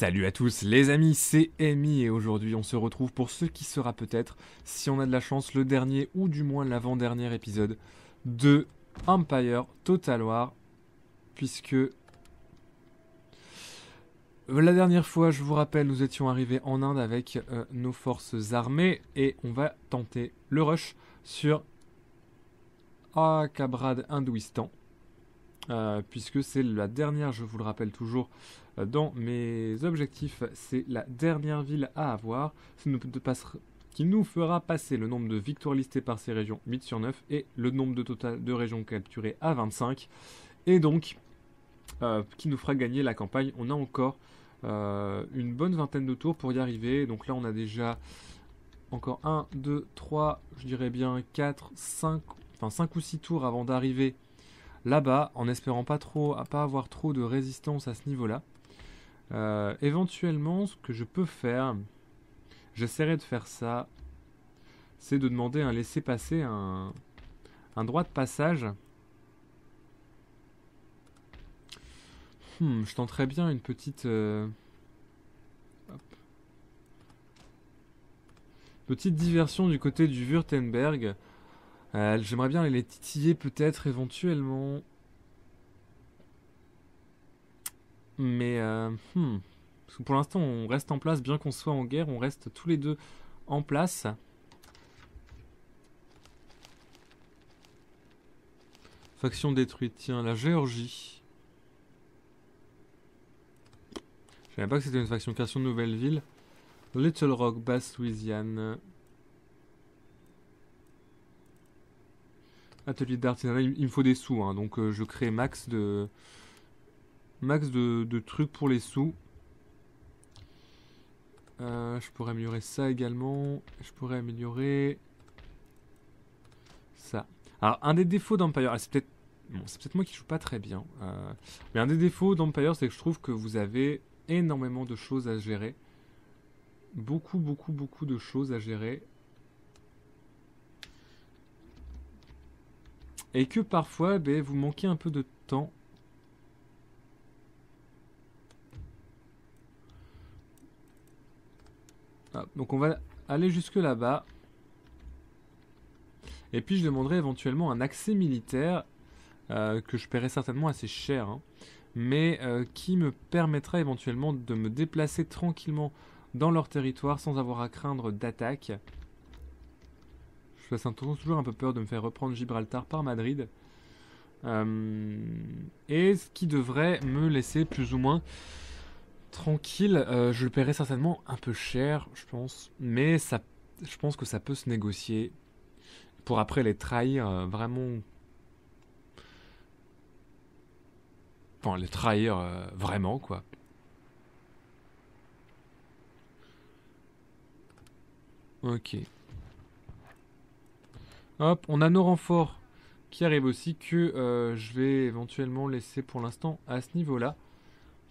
Salut à tous les amis, c'est Amy et aujourd'hui on se retrouve pour ce qui sera peut-être, si on a de la chance, le dernier ou du moins l'avant-dernier épisode de Empire Total War, puisque la dernière fois, je vous rappelle, nous étions arrivés en Inde avec nos forces armées et on va tenter le rush sur Akabrad, Hindoustan. Puisque c'est la dernière, je vous le rappelle toujours, dans mes objectifs, c'est la dernière ville à avoir, qui nous fera passer le nombre de victoires listées par ces régions 8 sur 9 et le nombre de total de régions capturées à 25, et donc qui nous fera gagner la campagne. On a encore une bonne vingtaine de tours pour y arriver, donc là on a déjà encore 1, 2, 3, je dirais bien 4, 5, enfin 5 ou 6 tours avant d'arriver là-bas, en espérant pas avoir trop de résistance à ce niveau-là. Éventuellement, ce que je peux faire, j'essaierai de faire ça, c'est de demander un laisser-passer, un droit de passage. Je tenterais bien une petite petite diversion du côté du Württemberg. J'aimerais bien les titiller peut-être éventuellement. Mais parce que pour l'instant on reste en place, bien qu'on soit en guerre, on reste tous les deux en place. Faction détruite, tiens, la Géorgie. Je ne savais pas que c'était une faction, création de nouvelle ville. Little Rock, Basse-Louisiane. Atelier d'artisanat, il me faut des sous, hein, donc je crée max de trucs pour les sous. Je pourrais améliorer ça également, je pourrais améliorer ça. Alors un des défauts d'Empire, c'est peut-être moi qui joue pas très bien, mais un des défauts d'Empire, c'est que je trouve que vous avez énormément de choses à gérer. Beaucoup de choses à gérer. Et que parfois, vous manquez un peu de temps. Ah, donc on va aller jusque là-bas. Et puis je demanderai éventuellement un accès militaire, que je paierai certainement assez cher, hein, mais qui me permettra éventuellement de me déplacer tranquillement dans leur territoire sans avoir à craindre d'attaque. Ça me fait toujours un peu peur de me faire reprendre Gibraltar par Madrid. Et ce qui devrait me laisser plus ou moins tranquille. Je le paierai certainement un peu cher, je pense. Mais ça, je pense que ça peut se négocier pour après les trahir vraiment. Enfin, les trahir vraiment, quoi. Ok. Hop, on a nos renforts qui arrivent aussi, que je vais éventuellement laisser pour l'instant à ce niveau-là.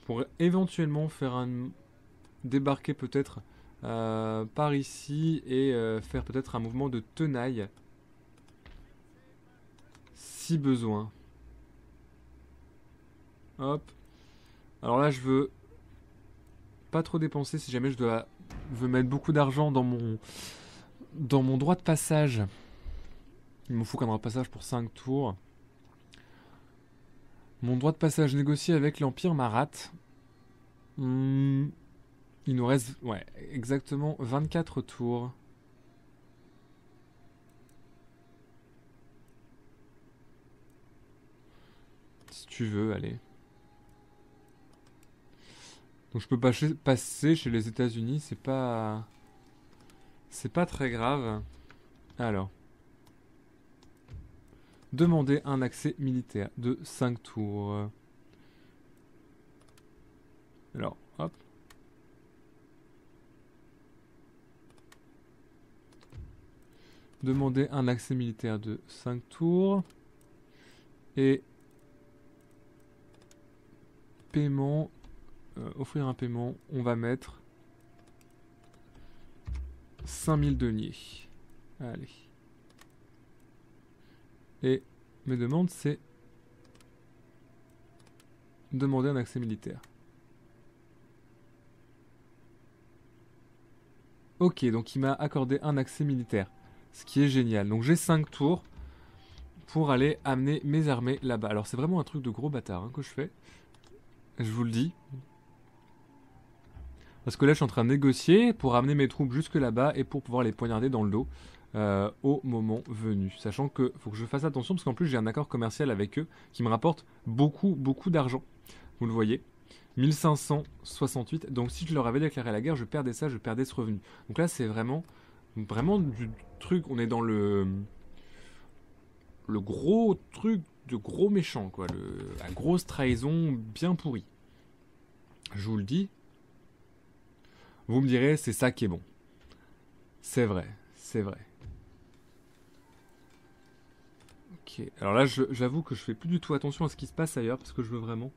Pour éventuellement faire un... débarquer peut-être par ici et faire peut-être un mouvement de tenaille. Si besoin. Hop. Alors là, je veux pas trop dépenser si jamais je veux mettre beaucoup d'argent dans mon droit de passage. Il me faut qu'un droit de passage pour 5 tours. Mon droit de passage négocié avec l'Empire Marat. Il nous reste exactement 24 tours. Si tu veux, allez. Donc je peux passer chez les États-Unis, c'est pas très grave. Alors. Demander un accès militaire de 5 tours. Alors, hop. Demander un accès militaire de 5 tours. Et paiement. Offrir un paiement. On va mettre 5000 deniers. Allez. Et mes demandes, c'est demander un accès militaire. Ok, donc il m'a accordé un accès militaire, ce qui est génial. Donc j'ai 5 tours pour aller amener mes armées là-bas. Alors c'est vraiment un truc de gros bâtard hein, que je fais, je vous le dis. Parce que là je suis en train de négocier pour amener mes troupes jusque là-bas et pour pouvoir les poignarder dans le dos au moment venu. Sachant que faut que je fasse attention parce qu'en plus j'ai un accord commercial avec eux qui me rapporte beaucoup d'argent. Vous le voyez. 1568, donc si je leur avais déclaré la guerre, je perdais ça, je perdais ce revenu. Donc là c'est vraiment du truc, on est dans le gros truc de gros méchant quoi, la grosse trahison bien pourrie. Je vous le dis, vous me direz c'est ça qui est bon. C'est vrai, c'est vrai. Ok, alors là j'avoue que je fais plus du tout attention à ce qui se passe ailleurs parce que je veux vraiment...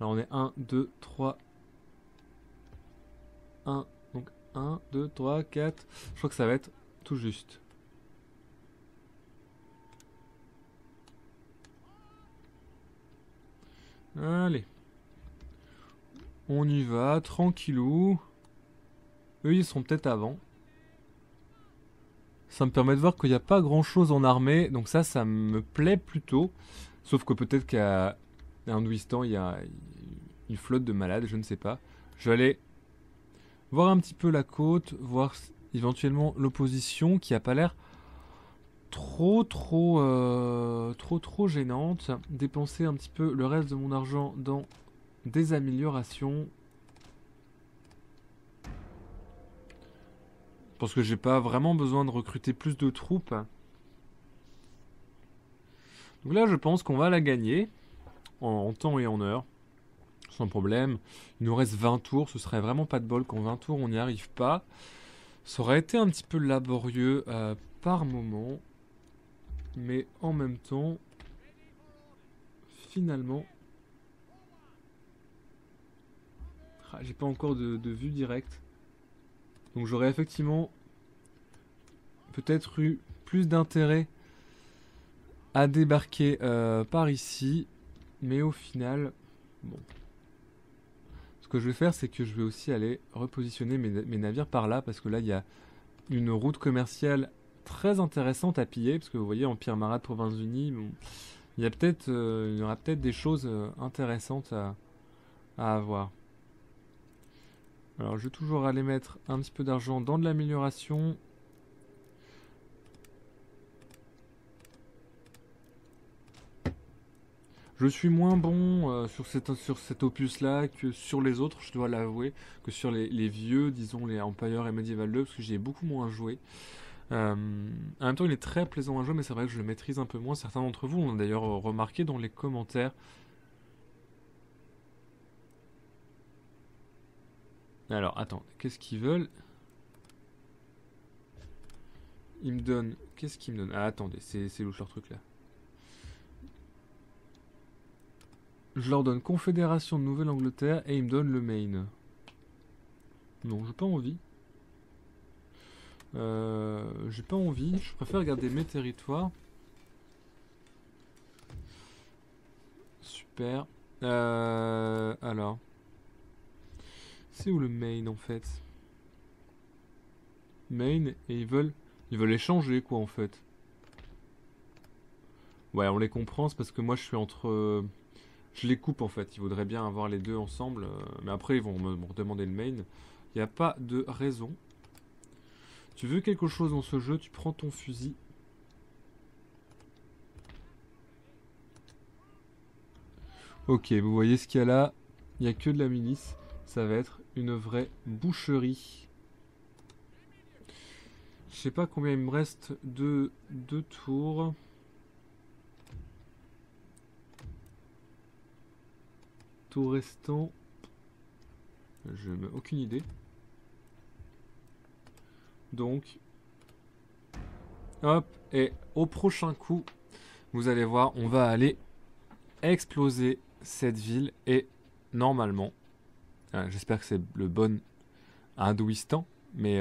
Là on est 1, 2, 3, 1, donc 1, 2, 3, 4, je crois que ça va être tout juste. Allez, on y va, tranquillou, eux ils sont peut-être avant. Ça me permet de voir qu'il n'y a pas grand chose en armée, donc ça, ça me plaît plutôt, sauf que peut-être qu'à... À Hindoustan, il y a une flotte de malades, je ne sais pas. Je vais aller voir un petit peu la côte, voir éventuellement l'opposition qui a pas l'air trop gênante. Dépenser un petit peu le reste de mon argent dans des améliorations. Parce que j'ai pas vraiment besoin de recruter plus de troupes. Donc là, je pense qu'on va la gagner. En temps et en heure, sans problème. Il nous reste 20 tours, ce serait vraiment pas de bol qu'en 20 tours on n'y arrive pas. Ça aurait été un petit peu laborieux par moment, mais en même temps, finalement... Ah, j'ai pas encore de vue directe, donc j'aurais effectivement peut-être eu plus d'intérêt à débarquer par ici. Mais au final, bon. Ce que je vais faire, c'est que je vais aussi aller repositionner mes navires par là, parce que là, il y a une route commerciale très intéressante à piller, parce que vous voyez, en Pierre-Marat de Provinces-Unis, bon, il y aura peut-être des choses intéressantes à avoir. Alors, je vais toujours aller mettre un petit peu d'argent dans de l'amélioration. Je suis moins bon sur cet opus-là que sur les autres, je dois l'avouer, que sur les vieux, disons les Empire et Medieval 2, parce que j'y ai beaucoup moins joué. En même temps, il est très plaisant à jouer, mais c'est vrai que je le maîtrise un peu moins. Certains d'entre vous l'ont d'ailleurs remarqué dans les commentaires. Alors, attends, qu'est-ce qu'ils veulent? Ils me donnent... Qu'est-ce qu'ils me donnent? Ah, attendez, c'est louche leur truc-là. Je leur donne Confédération de Nouvelle-Angleterre et ils me donnent le Maine. Non, j'ai pas envie. J'ai pas envie, je préfère garder mes territoires. Super. Alors. C'est où le Maine en fait? Maine, et ils veulent échanger quoi en fait. Ouais, on les comprend, c'est parce que moi je suis entre... Je les coupe en fait, ils voudraient bien avoir les deux ensemble, mais après ils vont me redemander le Maine. Il n'y a pas de raison. Tu veux quelque chose dans ce jeu, tu prends ton fusil. Ok, vous voyez ce qu'il y a là, il n'y a que de la milice, ça va être une vraie boucherie. Je sais pas combien il me reste de deux tours. Tout restant, je n'ai aucune idée. Donc, hop, et au prochain coup, vous allez voir, on va aller exploser cette ville. Et normalement, j'espère que c'est le bon Hindoustan, mais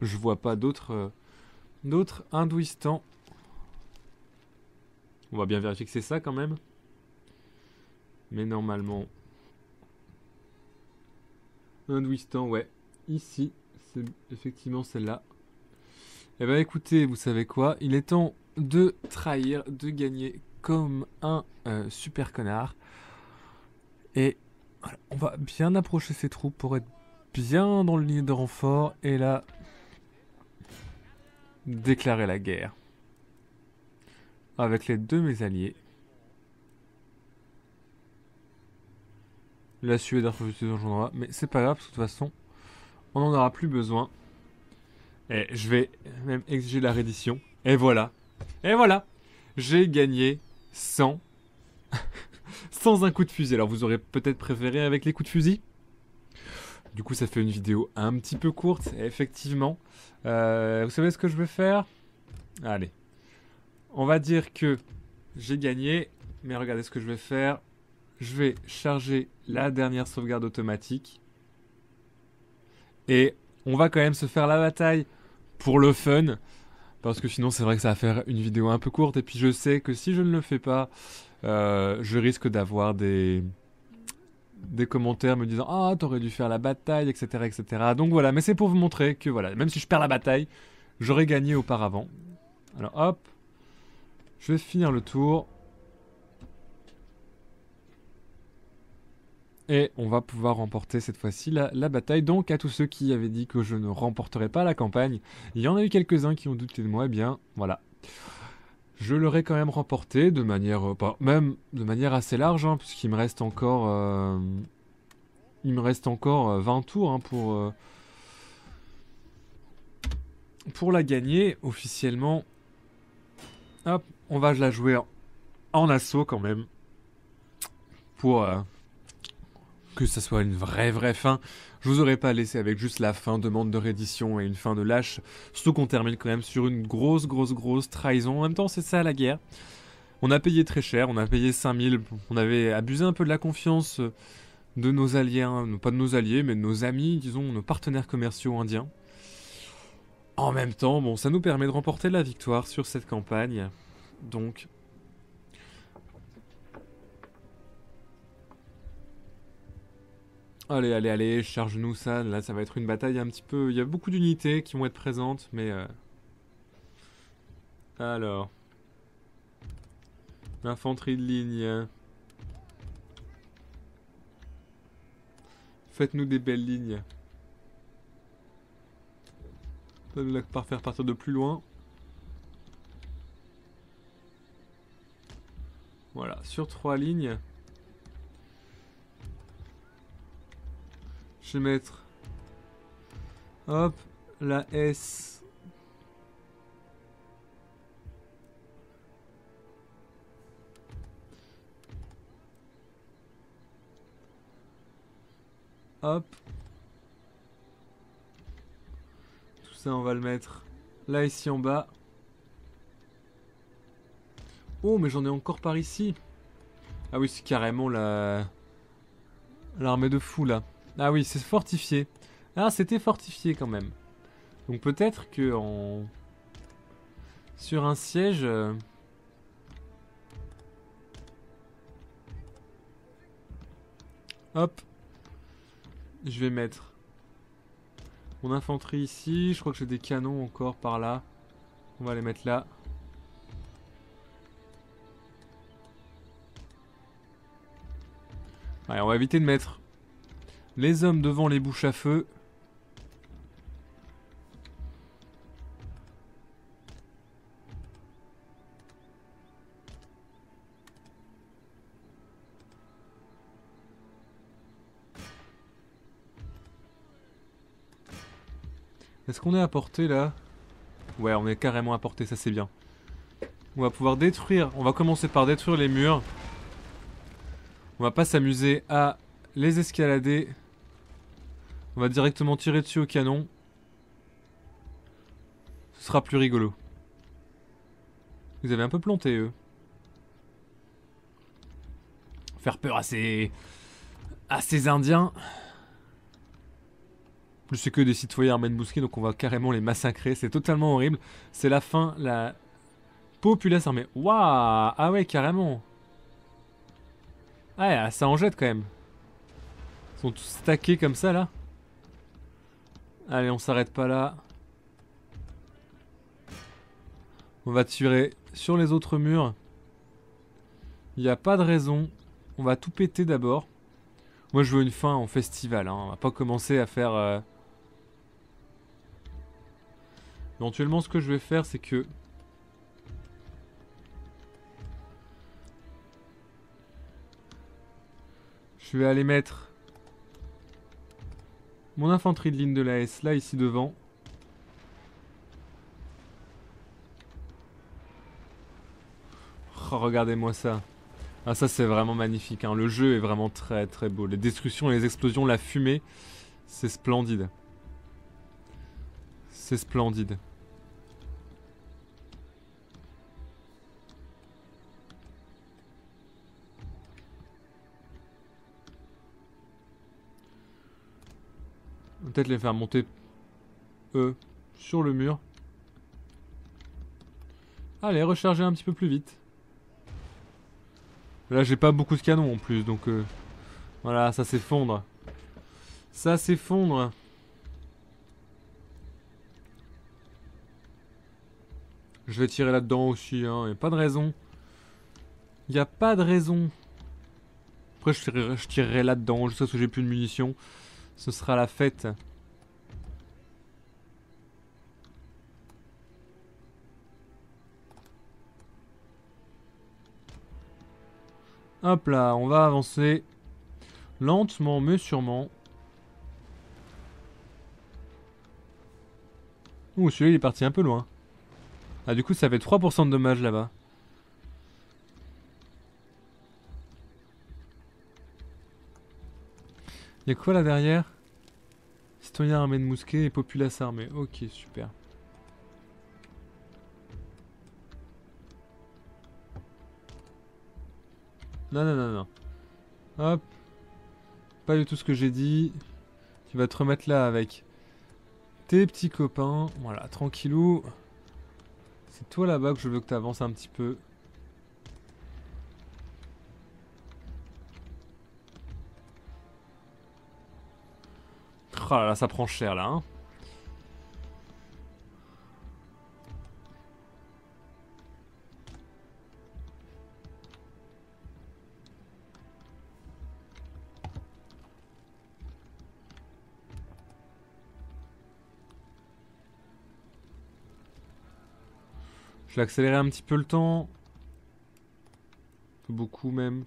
je vois pas d'autres Hindoustan. On va bien vérifier que c'est ça quand même. Mais normalement, Hindoustan, ouais. Ici, c'est effectivement celle-là. Eh ben écoutez, vous savez quoi? Il est temps de trahir, de gagner comme un super connard. Et voilà, on va bien approcher ces troupes pour être bien dans le ligne de renfort. Et là, déclarer la guerre. Avec les deux mes alliés. La Suède refuse de rejoindre, mais c'est pas grave, parce que de toute façon, on n'en aura plus besoin. Et je vais même exiger la reddition. Et voilà. Et voilà. J'ai gagné sans... sans un coup de fusil. Alors vous aurez peut-être préféré avec les coups de fusil. Du coup, ça fait une vidéo un petit peu courte, effectivement. Vous savez ce que je vais faire? Allez. On va dire que j'ai gagné, mais regardez ce que je vais faire. Je vais charger la dernière sauvegarde automatique. Et on va quand même se faire la bataille pour le fun. Parce que sinon, c'est vrai que ça va faire une vidéo un peu courte. Et puis, je sais que si je ne le fais pas, je risque d'avoir des commentaires me disant « Ah, t'aurais dû faire la bataille, etc. etc. » Donc voilà, mais c'est pour vous montrer que voilà, même si je perds la bataille, j'aurais gagné auparavant. Alors hop, je vais finir le tour. Et on va pouvoir remporter cette fois-ci la bataille. Donc à tous ceux qui avaient dit que je ne remporterais pas la campagne, il y en a eu quelques-uns qui ont douté de moi, eh bien voilà. Je l'aurais quand même remporté de manière... même de manière assez large, hein, puisqu'il me reste encore... il me reste encore 20 tours hein, pour la gagner officiellement. Hop, on va la jouer en assaut quand même. Pour... que ça soit une vraie fin. Je vous aurais pas laissé avec juste la fin, demande de reddition et une fin de lâche. Surtout qu'on termine quand même sur une grosse trahison. En même temps, c'est ça la guerre. On a payé très cher, on a payé 5000. On avait abusé un peu de la confiance de nos alliés, hein. Pas de nos alliés, mais de nos amis, disons, nos partenaires commerciaux indiens. En même temps, bon, ça nous permet de remporter la victoire sur cette campagne. Donc... Allez, allez, allez, charge-nous ça. Là, ça va être une bataille un petit peu... Il y a beaucoup d'unités qui vont être présentes, mais... Alors... L'infanterie de ligne. Faites-nous des belles lignes. Ça nous va faire partir de plus loin. Voilà, sur 3 lignes. Je vais mettre, hop, la S. Hop. Tout ça, on va le mettre là, ici, en bas. Oh, mais j'en ai encore par ici. Ah oui, c'est carrément l'armée de fou, là. Ah oui, c'est fortifié. Ah, c'était fortifié quand même. Donc peut-être que sur un siège... Hop. Je vais mettre mon infanterie ici. Je crois que j'ai des canons encore par là. On va les mettre là. Allez, on va éviter de mettre... Les hommes devant les bouches à feu. Est-ce qu'on est à portée là? Ouais, on est carrément à portée, ça c'est bien. On va pouvoir détruire, on va commencer par détruire les murs. On va pas s'amuser à les escalader. On va directement tirer dessus au canon. Ce sera plus rigolo. Vous avez un peu planté, eux. Faire peur à ces Indiens. Plus c'est que des citoyens armés de mousquets, donc on va carrément les massacrer. C'est totalement horrible. C'est la fin, la populace armée. Waouh! Ah ouais, carrément. Ah, ça en jette quand même. Ils sont tous stackés comme ça, là. Allez, on s'arrête pas là. On va tirer sur les autres murs. Il n'y a pas de raison. On va tout péter d'abord. Moi, je veux une fin en festival. On va pas commencer à faire... Éventuellement, ce que je vais faire, c'est que... Je vais aller mettre mon infanterie de ligne de la S là, ici devant. Oh, regardez-moi ça. Ah, ça c'est vraiment magnifique, le jeu est vraiment très très beau. Les destructions, les explosions, la fumée, c'est splendide. C'est splendide. Peut-être les faire monter eux sur le mur. Allez, recharger un petit peu plus vite. Là, j'ai pas beaucoup de canons en plus, donc voilà, ça s'effondre. Ça s'effondre. Je vais tirer là-dedans aussi, y a pas de raison. Y a pas de raison. Après, je tirerai là-dedans jusqu'à ce que j'ai plus de munitions. Ce sera la fête. Hop là, on va avancer lentement mais sûrement. Ouh, celui-là il est parti un peu loin. Ah, du coup ça fait 3% de dommages là-bas. Y'a quoi là derrière? Citoyens armés de mousquets et populace armée. Ok, super. Non, non, non, non. Hop. Pas du tout ce que j'ai dit. Tu vas te remettre là avec tes petits copains. Voilà, tranquillou. C'est toi là-bas que je veux que tu avances un petit peu. Oh là là, ça prend cher là. Je vais accélérer un petit peu le temps. Beaucoup même.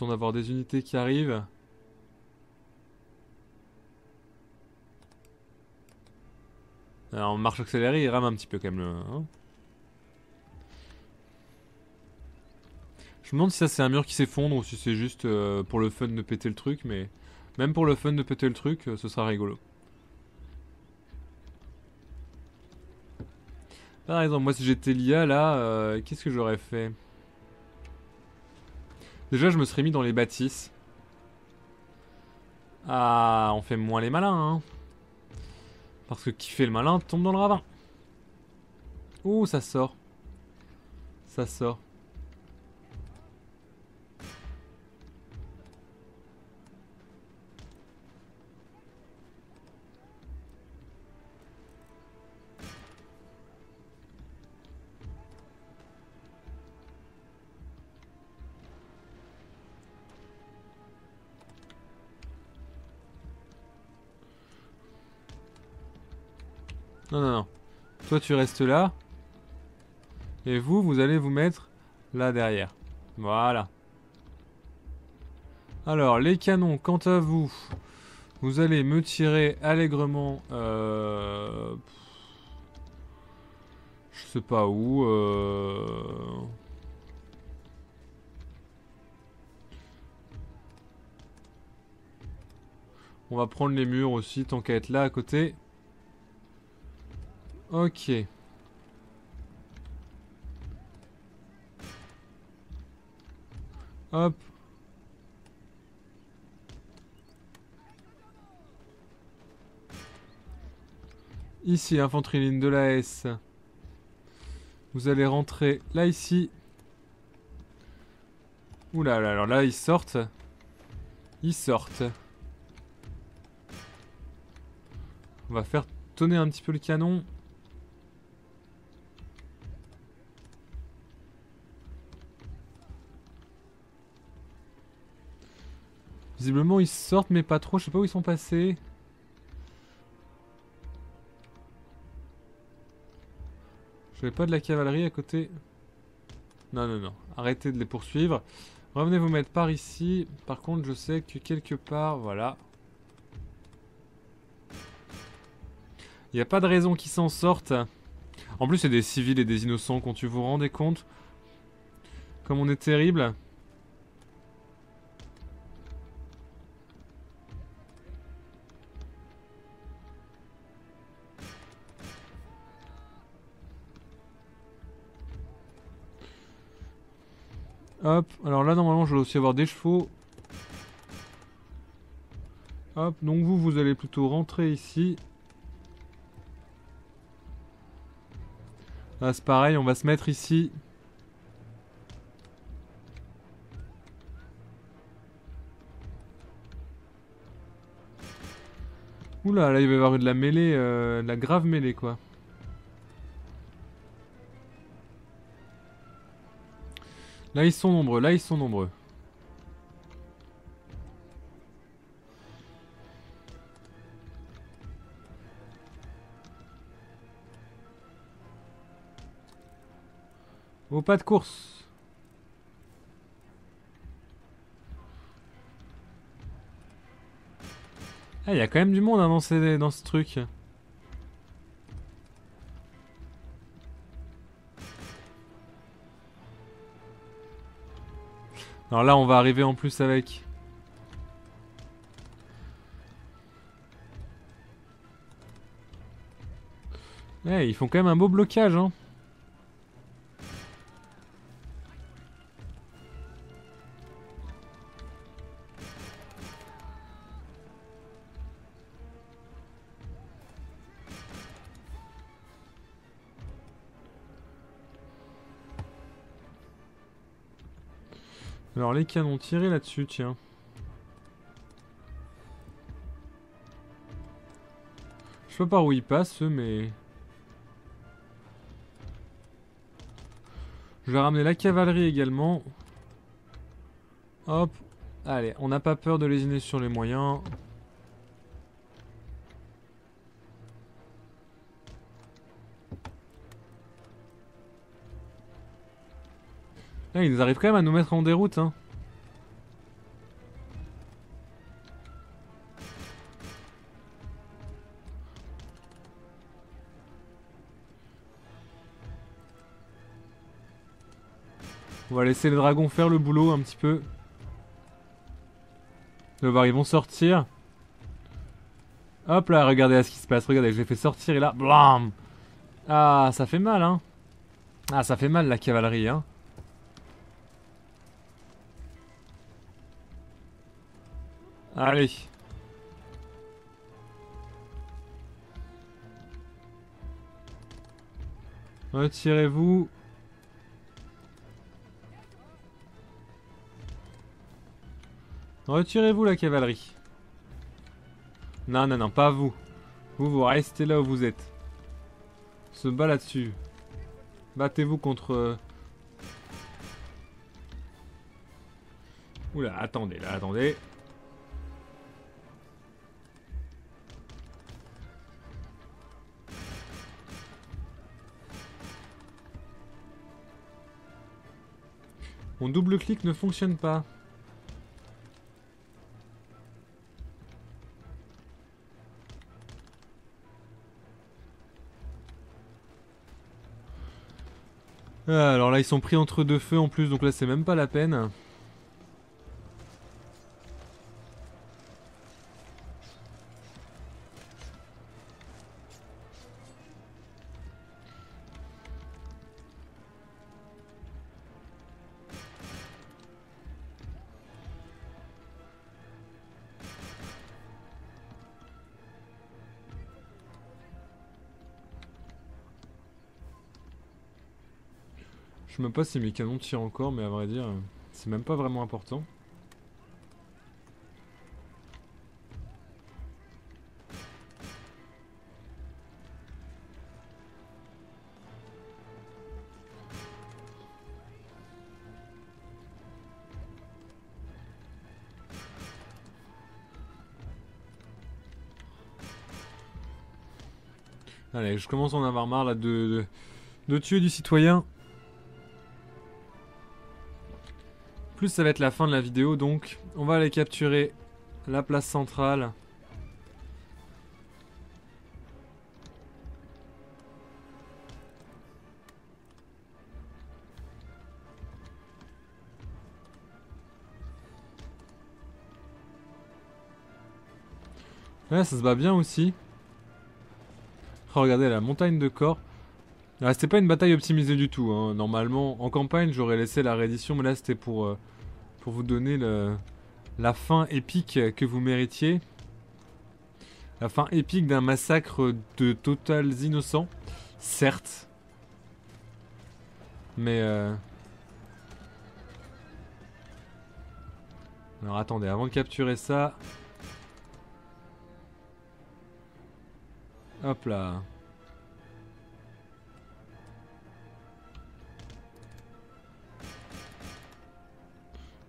On va avoir des unités qui arrivent. Alors en marche accélérée, il rame un petit peu quand même le... Je me demande si ça c'est un mur qui s'effondre ou si c'est juste pour le fun de péter le truc, mais même pour le fun de péter le truc, ce sera rigolo. Par exemple, moi si j'étais l'IA là, qu'est-ce que j'aurais fait? Déjà, je me serais mis dans les bâtisses. Ah, on fait moins les malins, Parce que qui fait le malin tombe dans le ravin. Ouh, ça sort. Ça sort. Non, non, non. Toi, tu restes là. Et vous, vous allez vous mettre là derrière. Voilà. Alors, les canons, quant à vous, vous allez me tirer allègrement... Je sais pas où. On va prendre les murs aussi, tant qu'à être là à côté. Ok. Hop. Ici, infanterie ligne de la S. Vous allez rentrer là, ici. Oula, là, alors là, ils sortent. Ils sortent. On va faire tonner un petit peu le canon. Visiblement ils sortent mais pas trop, je sais pas où ils sont passés. J'avais pas de la cavalerie à côté. Non non non, arrêtez de les poursuivre. Revenez vous mettre par ici. Par contre je sais que quelque part, voilà. Il n'y a pas de raison qu'ils s'en sortent. En plus c'est des civils et des innocents quand tu vous rendez compte. Comme on est terrible. Hop, alors là normalement je vais aussi avoir des chevaux. Hop, donc vous allez plutôt rentrer ici. Là c'est pareil, on va se mettre ici. Oula, là il va y avoir de la mêlée, de la grave mêlée quoi. Là ils sont nombreux, là ils sont nombreux. Au pas de course. Ah il y a quand même du monde hein, dans ce truc. Alors là, on va arriver en plus avec. Eh, ils font quand même un beau blocage, hein. Alors les canons tirés là-dessus, tiens. Je sais pas par où ils passent, mais... Je vais ramener la cavalerie également. Hop. Allez, on n'a pas peur de lésiner sur les moyens. Là, ils arrivent quand même à nous mettre en déroute, hein. On va laisser le dragon faire le boulot un petit peu. De voir, ils vont sortir. Hop là, regardez à ce qui se passe. Regardez, je les fais sortir et là, blam. Ah, ça fait mal, hein. Ah, ça fait mal la cavalerie, hein. Allez. Retirez-vous. Retirez-vous la cavalerie. Non, non, non, pas vous. Vous, vous restez là où vous êtes. On se bat là-dessus. Battez-vous contre... Oula, attendez, là, attendez. Mon double-clic ne fonctionne pas. Ah, alors là, ils sont pris entre deux feux en plus, donc là, c'est même pas la peine. Je ne sais même pas si mes canons tirent encore, mais à vrai dire, c'est même pas vraiment important. Allez, je commence à en avoir marre là de tuer du citoyen. Plus ça va être la fin de la vidéo, donc on va aller capturer la place centrale. Ouais, ça se bat bien aussi. Oh, regardez la montagne de corps. Ah, c'était pas une bataille optimisée du tout, hein. Normalement, en campagne, j'aurais laissé la reddition, mais là, c'était pour vous donner la fin épique que vous méritiez. La fin épique d'un massacre de totales innocents, certes. Mais... Alors, attendez, avant de capturer ça... Hop là.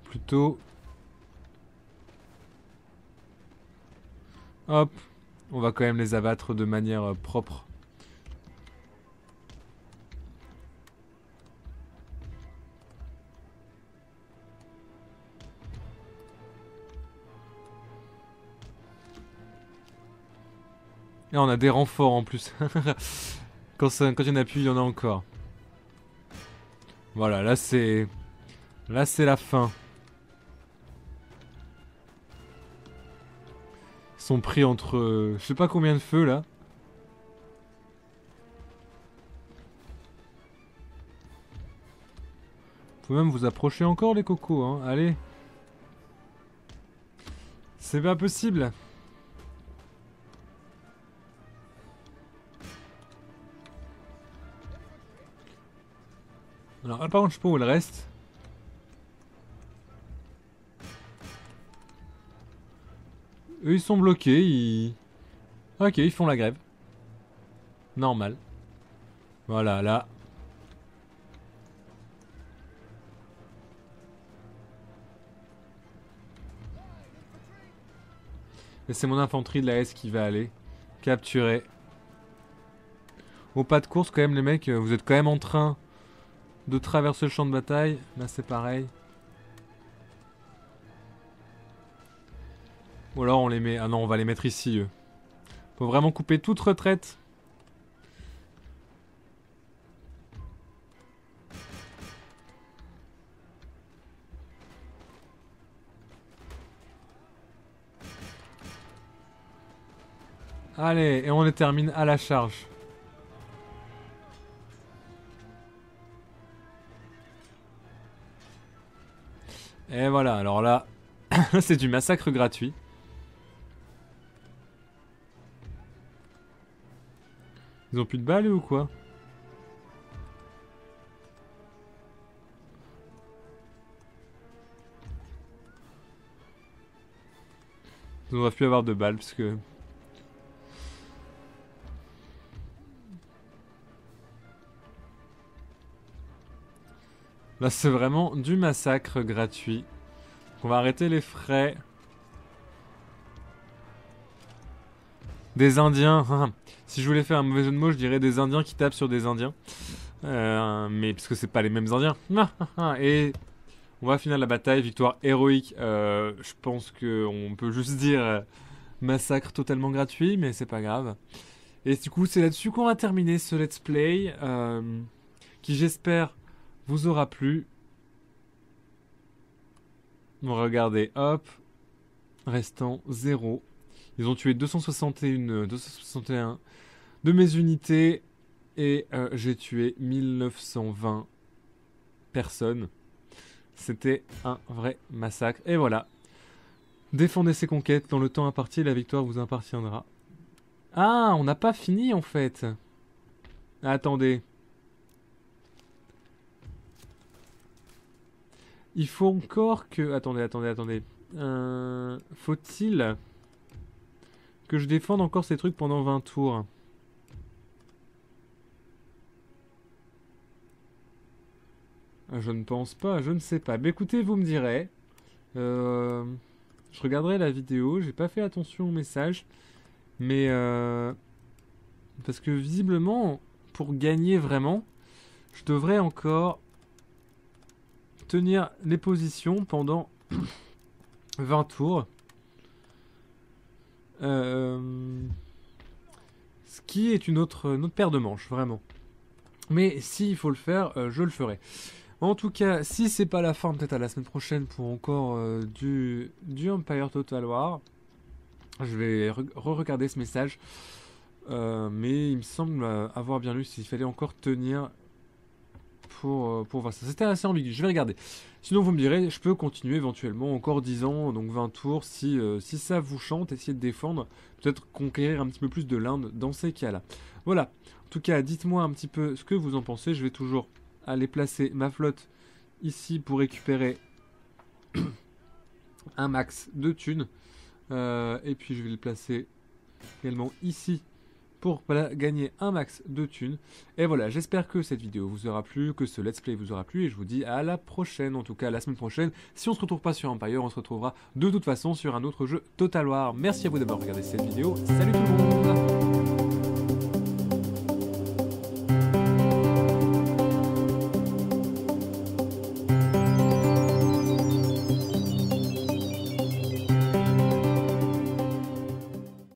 Plutôt. Hop. On va quand même les abattre de manière propre. Et on a des renforts en plus. Quand il n'y en a plus, il y en a encore. Voilà, là c'est... Là c'est la fin. Ils sont pris entre... Je sais pas combien de feux là. Vous pouvez même vous approcher encore les cocos, hein. Allez. C'est pas possible. Alors là, par contre, je sais pas où elle reste. Eux, ils sont bloqués, Ok, ils font la grève. Normal. Voilà, là. Et c'est mon infanterie de la S qui va aller capturer. Au pas de course, quand même, les mecs, vous êtes quand même en train... de traverser le champ de bataille, là c'est pareil. Ou alors on les met... Ah non, on va les mettre ici, eux. Faut vraiment couper toute retraite. Allez, et on les termine à la charge. Et voilà, alors là, c'est du massacre gratuit. Ils ont plus de balles ou quoi? Ils ne doivent plus avoir de balles parce que... Là, c'est vraiment du massacre gratuit. On va arrêter les frais. Des Indiens. Si je voulais faire un mauvais jeu de mots, je dirais des Indiens qui tapent sur des Indiens. Mais parce que c'est pas les mêmes Indiens. Et on va finir la bataille. Victoire héroïque. Je pense qu'on peut juste dire massacre totalement gratuit, mais c'est pas grave. Et du coup, c'est là-dessus qu'on va terminer ce let's play. Qui, j'espère... vous aura plu. Regardez, hop. Restant 0. Ils ont tué 261 de mes unités. Et j'ai tué 1920 personnes. C'était un vrai massacre. Et voilà. Défendez ces conquêtes dans le temps imparti et la victoire vous appartiendra. Ah, on n'a pas fini en fait. Attendez. Il faut encore que... Attendez, attendez, attendez. Faut-il que je défende encore ces trucs pendant 20 tours? Je ne pense pas, je ne sais pas. Mais écoutez, vous me direz. Je regarderai la vidéo, j'ai pas fait attention au message. Mais Parce que visiblement, pour gagner vraiment, je devrais encore tenir les positions pendant 20 tours. Ce qui est une autre paire de manches, vraiment. Mais s'il faut le faire, je le ferai. En tout cas, si c'est pas la fin, peut-être à la semaine prochaine pour encore du Empire Total War. Je vais re-regarder ce message. Mais il me semble avoir bien lu s'il fallait encore tenir pour voir ça. C'était assez ambigu, je vais regarder. Sinon vous me direz, je peux continuer éventuellement encore 10 ans, donc 20 tours, si ça vous chante, essayez de défendre, peut-être conquérir un petit peu plus de l'Inde dans ces cas-là. Voilà, en tout cas, dites-moi un petit peu ce que vous en pensez. Je vais toujours aller placer ma flotte ici pour récupérer un max de thunes. Et puis je vais le placer également ici pour gagner un max de thunes. Et voilà, j'espère que cette vidéo vous aura plu, que ce let's play vous aura plu, et je vous dis à la prochaine, en tout cas la semaine prochaine. Si on se retrouve pas sur Empire, on se retrouvera de toute façon sur un autre jeu Total War. Merci à vous d'avoir regardé cette vidéo, salut tout le monde.